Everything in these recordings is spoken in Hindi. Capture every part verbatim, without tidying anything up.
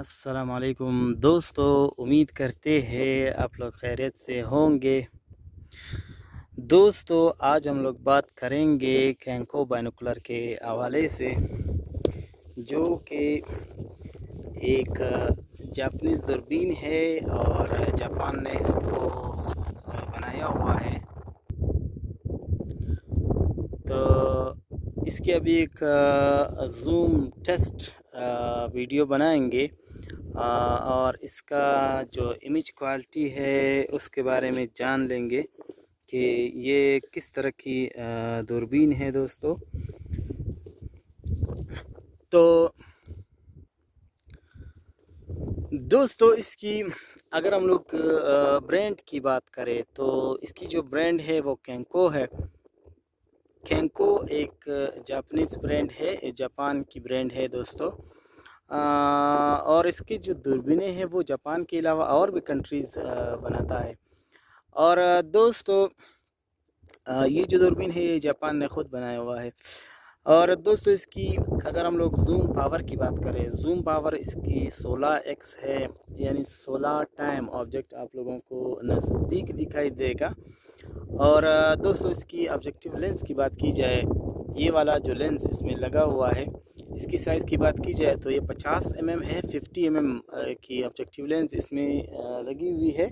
अस्सलाम वालेकुम दोस्तों, उम्मीद करते हैं आप लोग खैरियत से होंगे। दोस्तों आज हम लोग बात करेंगे कैंको बाइनोकुलर के हवाले से, जो कि एक जापानीज़ दूरबीन है और जापान ने इसको खुद बनाया हुआ है। तो इसके अभी एक जूम टेस्ट वीडियो बनाएंगे और इसका जो इमेज क्वालिटी है उसके बारे में जान लेंगे कि ये किस तरह की दूरबीन है। दोस्तों तो दोस्तों इसकी अगर हम लोग ब्रांड की बात करें तो इसकी जो ब्रांड है वो केंको है। केंको एक जापानीज़ ब्रांड है, जापान की ब्रांड है दोस्तों। आ, और इसकी जो दूरबीनें हैं वो जापान के अलावा और भी कंट्रीज़ बनाता है। और दोस्तों आ, ये जो दूरबीन है ये जापान ने ख़ुद बनाया हुआ है। और दोस्तों इसकी अगर हम लोग जूम पावर की बात करें, जूम पावर इसकी सोलह एक्स है, यानी सोलह टाइम ऑब्जेक्ट आप लोगों को नज़दीक दिखाई देगा। और दोस्तों इसकी ऑब्जेक्टिव लेंस की बात की जाए, ये वाला जो लेंस इसमें लगा हुआ है, इसकी साइज़ की बात की जाए तो ये पचास एम एम है। पचास एम एम की ऑब्जेक्टिव लेंस इसमें लगी हुई है।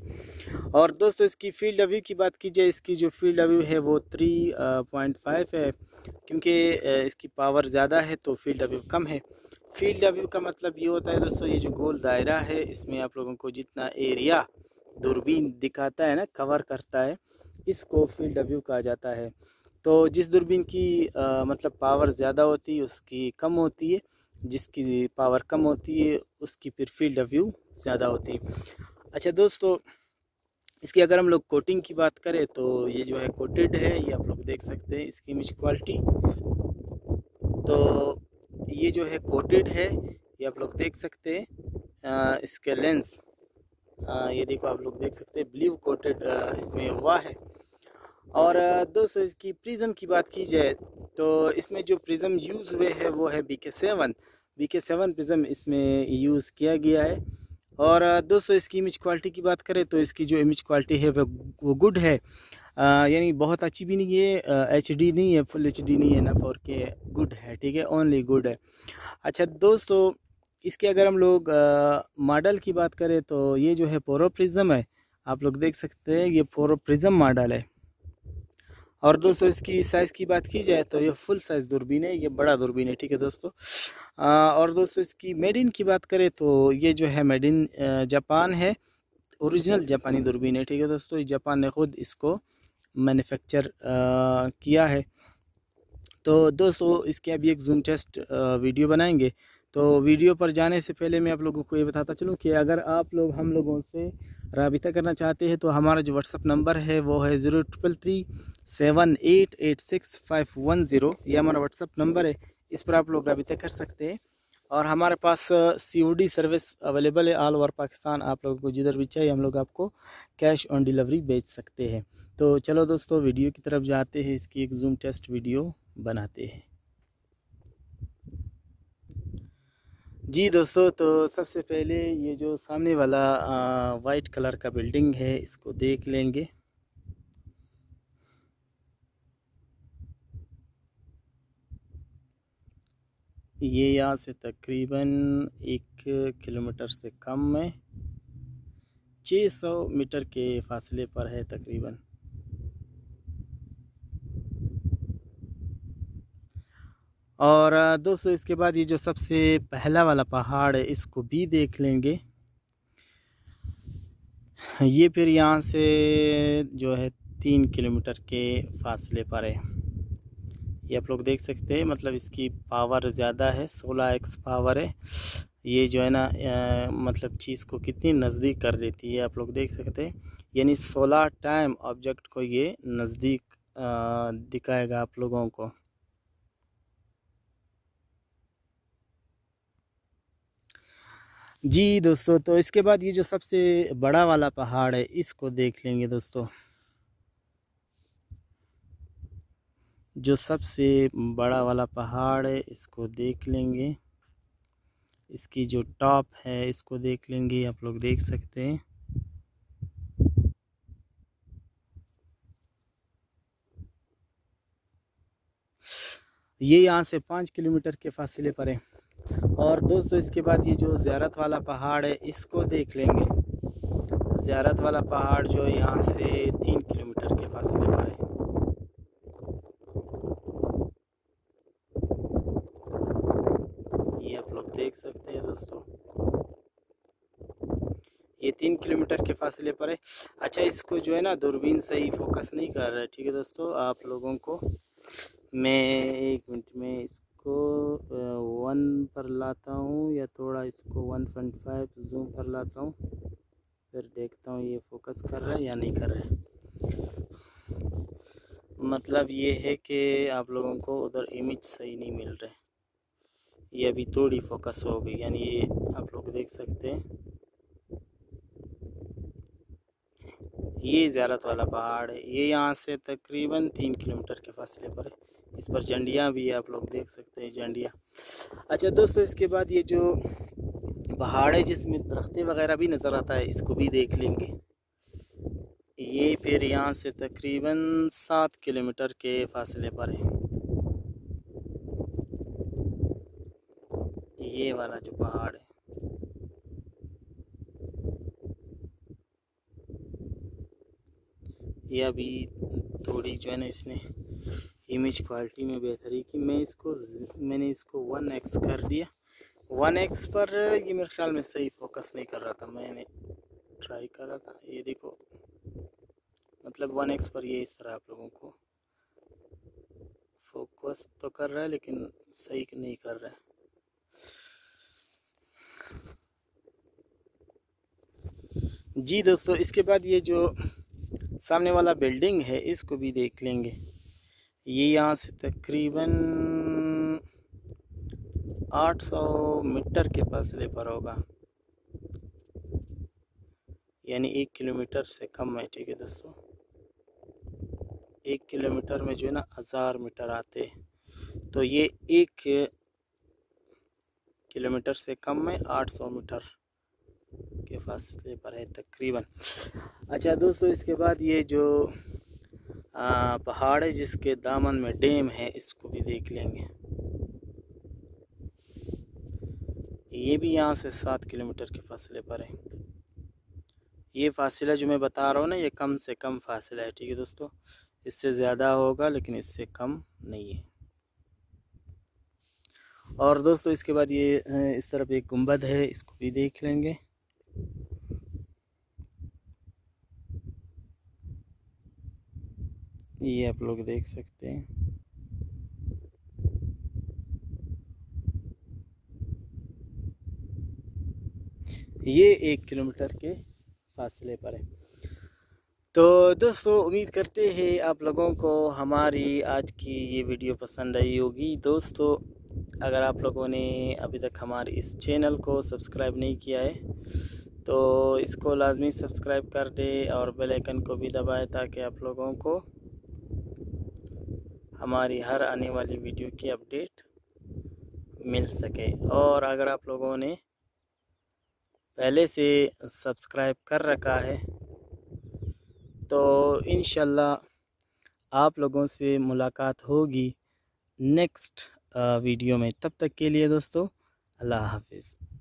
और दोस्तों इसकी फील्ड ऑफ व्यू की बात की जाए, इसकी जो फील्ड ऑफ व्यू है वो तीन पॉइंट पाँच है, क्योंकि इसकी पावर ज़्यादा है तो फील्ड ऑफ व्यू कम है। फील्ड ऑफ व्यू का मतलब ये होता है दोस्तों, ये जो गोल दायरा है इसमें आप लोगों को जितना एरिया दूरबीन दिखाता है ना, कवर करता है, इसको फील्ड ऑफ व्यू कहा जाता है। तो जिस दूरबीन की आ, मतलब पावर ज़्यादा होती है उसकी कम होती है, जिसकी पावर कम होती है उसकी फिर फील्ड ऑफ व्यू ज़्यादा होती है। अच्छा दोस्तों इसकी अगर हम लोग कोटिंग की बात करें तो ये जो है कोटेड है, ये आप लोग देख सकते हैं इसकी इमेज क्वालिटी। तो ये जो है कोटेड है, ये आप लोग देख सकते हैं। इसके लेंस आ, ये देखो आप लोग देख सकते हैं, ब्लू कोटेड इसमें हुआ है। और दोस्तों इसकी प्रिज्म की बात की जाए तो इसमें जो प्रिज्म यूज़ हुए हैं वो है B K seven. B K seven prism इसमें यूज़ किया गया है। और दोस्तों इसकी इमेज क्वालिटी की बात करें तो इसकी जो इमेज क्वालिटी है वो गुड है, यानी बहुत अच्छी भी नहीं है, एच डी नहीं है, फुल एच डी नहीं है, ना फोर के, गुड है, ठीक है, ओनली गुड है। अच्छा दोस्तों इसके अगर हम लोग मॉडल की बात करें तो ये जो है पोरो प्रिज्म है, आप लोग देख सकते हैं ये पोरो प्रिज्म मॉडल है। और दोस्तों इसकी साइज़ की बात की जाए तो ये फुल साइज़ दूरबीन है, ये बड़ा दूरबीन है, ठीक है दोस्तों। आ, और दोस्तों इसकी मेड इन की बात करें तो ये जो है मेड इन जापान है, ओरिजिनल जापानी दूरबीन है, ठीक है दोस्तों। जापान ने ख़ुद इसको मैन्युफैक्चर किया है। तो दोस्तों इसके अभी एक जूम टेस्ट वीडियो बनाएंगे। तो वीडियो पर जाने से पहले मैं आप लोगों को ये बताता चलूँ कि अगर आप लोग हम लोगों से रबता करना चाहते हैं तो हमारा जो व्हाट्सअप नंबर है वो है zero triple three seven eight eight six five one zero, ये हमारा व्हाट्सअप नंबर है, इस पर आप लोग रबता कर सकते हैं। और हमारे पास C O D service available है ऑल ओवर पाकिस्तान, आप लोगों को जिधर भी चाहिए हम लोग आपको कैश ऑन डिलीवरी बेच सकते हैं। तो चलो दोस्तों वीडियो की तरफ जाते हैं, इसकी एक जूम टेस्ट वीडियो बनाते हैं। जी दोस्तों तो सबसे पहले ये जो सामने वाला वाइट कलर का बिल्डिंग है इसको देख लेंगे। ये यहाँ से तकरीबन एक किलोमीटर से कम है, छः सौ मीटर के फासले पर है तकरीबन। और दोस्तों इसके बाद ये जो सबसे पहला वाला पहाड़ है इसको भी देख लेंगे। ये फिर यहाँ से जो है तीन किलोमीटर के फासले पर है, ये आप लोग देख सकते हैं। मतलब इसकी पावर ज़्यादा है, सोलह एक्स पावर है, ये जो है ना आ, मतलब चीज़ को कितनी नज़दीक कर देती है आप लोग देख सकते हैं, यानी सोलह टाइम ऑब्जेक्ट को ये नज़दीक दिखाएगा आप लोगों को। जी दोस्तों तो इसके बाद ये जो सबसे बड़ा वाला पहाड़ है इसको देख लेंगे। दोस्तों जो सबसे बड़ा वाला पहाड़ है इसको देख लेंगे। इसकी जो टॉप है इसको देख लेंगे, आप लोग देख सकते हैं। ये यहाँ से पाँच किलोमीटर के फासले पर है। और दोस्तों इसके बाद ये जो ज़्यारत वाला पहाड़ है इसको देख लेंगे। ज़्यारत वाला पहाड़ जो यहाँ से तीन किलोमीटर के फासले पर है। ये आप लोग देख सकते हैं दोस्तों, ये तीन किलोमीटर के फासले पर है। अच्छा, इसको जो है ना दूरबीन सही फोकस नहीं कर रहा है, ठीक है दोस्तों। आप लोगों को मैं एक मिनट में इसको वन पर लाता हूँ या थोड़ा इसको वन पॉइंट फाइव जूम पर लाता हूँ, फिर देखता हूँ ये फोकस कर रहा है या नहीं कर रहा है। मतलब ये है कि आप लोगों को उधर इमेज सही नहीं मिल रहा है। ये अभी थोड़ी फोकस हो गई, यानी ये आप लोग देख सकते हैं। ये ज़्यारत वाला पहाड़ है, ये यहाँ से तकरीबन तीन किलोमीटर के फासले पर है। इस पर झंडियाँ भी आप लोग देख सकते हैं, झंडियाँ। अच्छा दोस्तों, इसके बाद ये जो पहाड़ है जिसमें दरख्तें वगैरह भी नज़र आता है, इसको भी देख लेंगे। ये फिर यहाँ से तकरीबन सात किलोमीटर के फासले पर है। ये वाला जो पहाड़ है, ये अभी थोड़ी जो है ना इसने इमेज क्वालिटी में बेहतरी की। मैं इसको मैंने इसको वन एक्स कर दिया। वन एक्स पर ये मेरे ख्याल में सही फोकस नहीं कर रहा था, मैंने ट्राई कर रहा था। ये देखो, मतलब वन एक्स पर ये इस तरह आप लोगों को फोकस तो कर रहा है लेकिन सही नहीं कर रहा है। जी दोस्तों, इसके बाद ये जो सामने वाला बिल्डिंग है इसको भी देख लेंगे। ये यहाँ से तकरीबन आठ सौ मीटर के फासले पर होगा, यानी एक किलोमीटर से कम है, ठीक है दोस्तों। एक किलोमीटर में जो है ना हज़ार मीटर आते, तो ये एक किलोमीटर से कम है, आठ सौ मीटर के फासले पर है तकरीबन। अच्छा दोस्तों, इसके बाद ये जो पहाड़ है जिसके दामन में डैम है इसको भी देख लेंगे। ये भी यहाँ से सात किलोमीटर के फासले पर है। ये फासला जो मैं बता रहा हूँ ना, ये कम से कम फासला है, ठीक है दोस्तों। इससे ज़्यादा होगा लेकिन इससे कम नहीं है। और दोस्तों इसके बाद ये इस तरफ एक गुंबद है, इसको भी देख लेंगे। ये आप लोग देख सकते हैं। ये एक किलोमीटर के फासले पर है। तो दोस्तों उम्मीद करते हैं आप लोगों को हमारी आज की ये वीडियो पसंद आई होगी। दोस्तों अगर आप लोगों ने अभी तक हमारे इस चैनल को सब्सक्राइब नहीं किया है तो इसको लाजमी सब्सक्राइब कर दें और बेल आइकन को भी दबाएं, ताकि आप लोगों को हमारी हर आने वाली वीडियो की अपडेट मिल सके। और अगर आप लोगों ने पहले से सब्सक्राइब कर रखा है तो इंशाल्लाह आप लोगों से मुलाकात होगी नेक्स्ट वीडियो में। तब तक के लिए दोस्तों अल्लाह हाफिज़।